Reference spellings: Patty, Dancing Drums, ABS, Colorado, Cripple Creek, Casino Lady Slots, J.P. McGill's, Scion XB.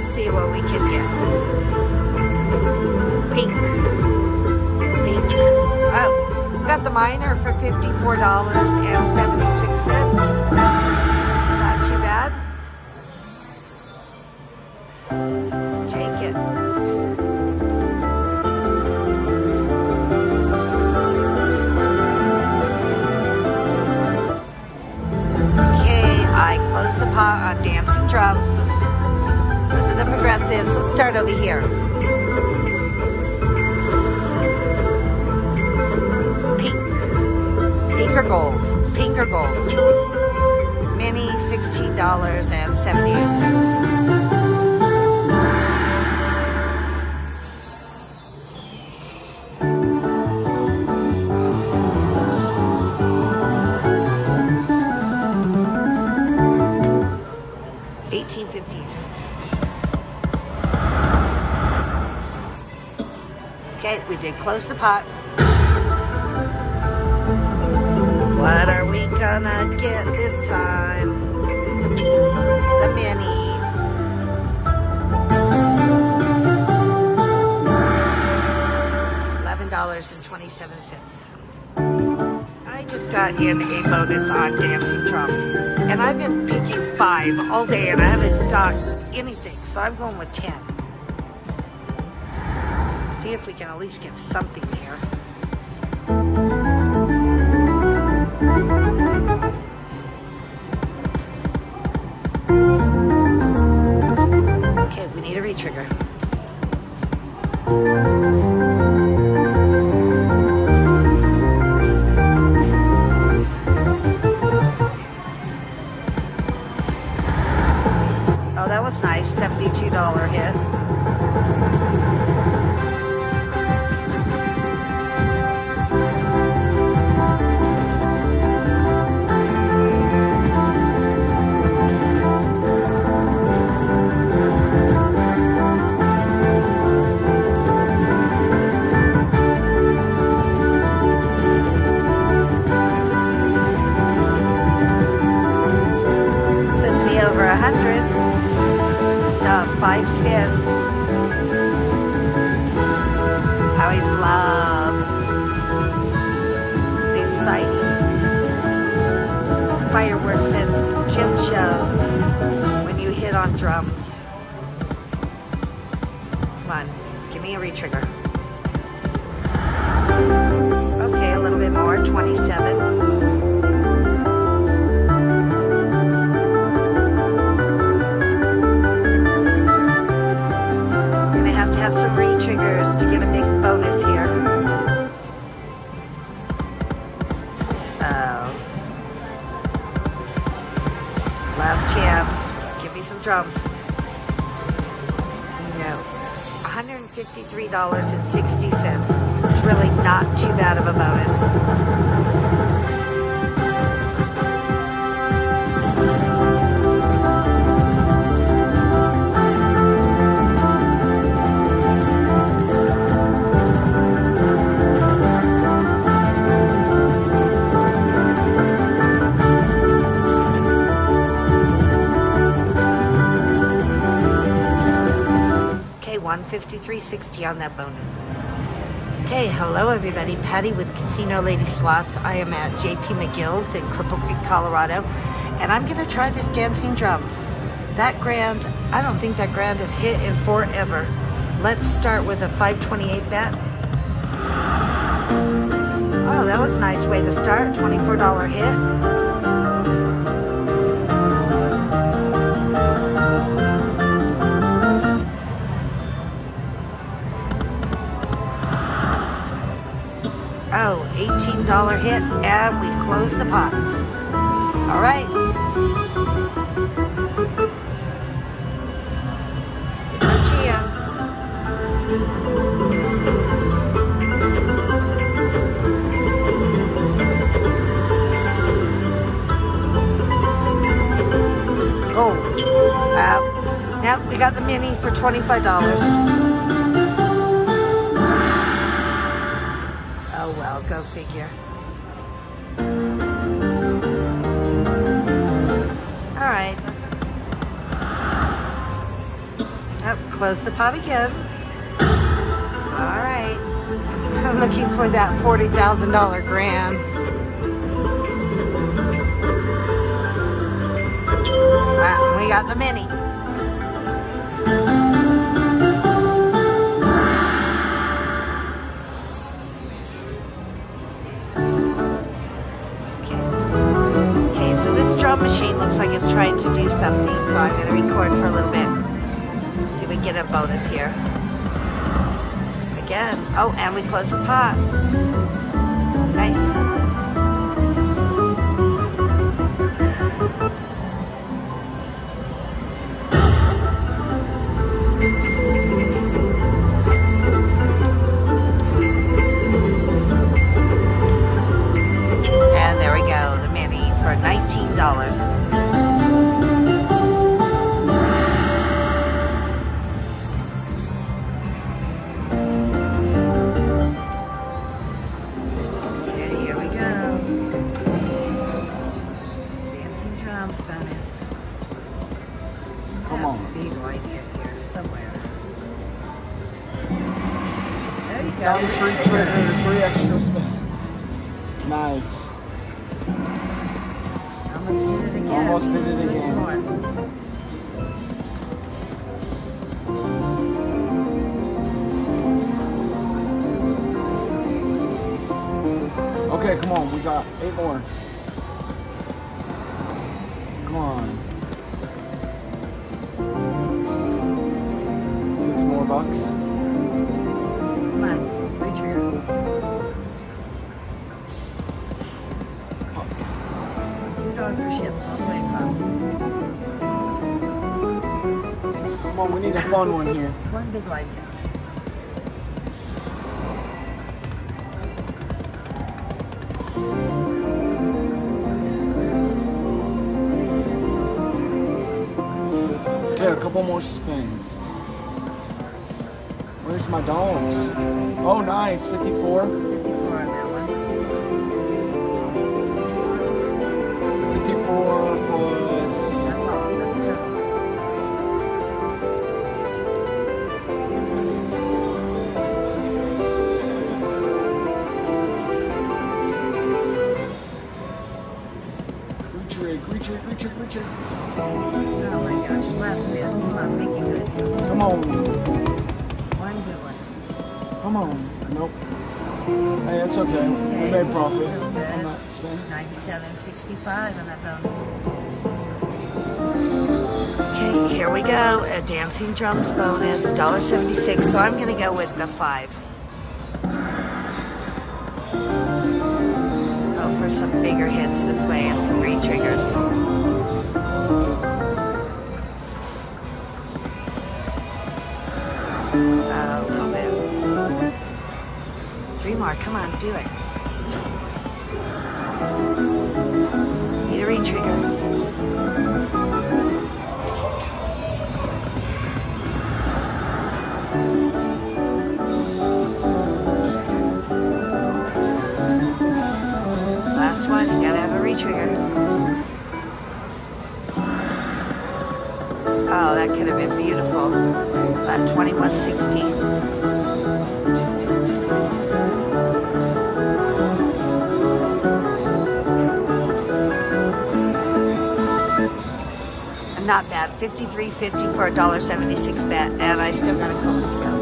Let's see what we can get. Pink. Pink. Oh, we got the minor for $54.76. Not too bad. Take it. On Dancing Drums. Those are the progressives. Let's start over here. Pink. Pink or gold. Pink or gold. Mini, $16.78. $18.50. Okay, we did close the pot. What are we gonna get this time? The mini. $11.27. I just got in a bonus on Dancing Drums, and I've been picking 5 all day and I haven't got anything, so I'm going with 10. See if we can at least get something here. Okay, we need a retrigger. Nice, $72 hit. Puts me over 100. 5 spins. I always love the exciting fireworks and gym show when you hit on drums. Come on, give me a retrigger. Okay, a little bit more, 27. Some retriggers to get a big bonus here. Oh. Last chance. Give me some drums. No. $153.60. It's really not too bad of a bonus. $153.60 on that bonus. Okay, hello everybody. Patty with Casino Lady Slots. I am at J.P. McGill's in Cripple Creek, Colorado, and I'm gonna try this Dancing Drums. That grand, I don't think that grand has hit in forever. Let's start with a 528 bet. Oh, that was a nice way to start. $24 hit. Oh, $18 hit, and we close the pot. All right. This is our chance. Gold. Now we got the mini for $25. Oh well, go figure. All right. That's Close the pot again. All right. I'm looking for that $40,000 grand. Wow, we got the mini. Okay, so this drum machine looks like it's trying to do something, so I'm going to record for a little bit. See if we get a bonus here. Again. Oh, and we close the pot. Nice. And there we go, the mini for $19. Down the street trigger, 3 extra spins. Nice. Almost did it again. Almost did it again. Okay, come on. We got 8 more. Come on. 6 more bucks. Come on, we need a fun one here. It's one big light here. Yeah, a couple more spins. Where's my dollars? Oh, nice, 54. 54 on that one. 54 plus. Richard. Oh my gosh, last bit. Come on, make it good. Come on. One good one. Come on. Nope. Hey, that's okay. Okay. We made profit. So good. 97.65 on that bonus. Okay, here we go. A Dancing Drums bonus, $1.76. So I'm going to go with the 5. Go for some bigger hits this way and some re-triggers. A little bit. 3 more. Come on, do it. Need a re-trigger. Last one. You gotta have a re-trigger. Oh, that could have been beautiful. 21.16. Not bad. 53.50 for a $1.76 bet, and I still got a cold.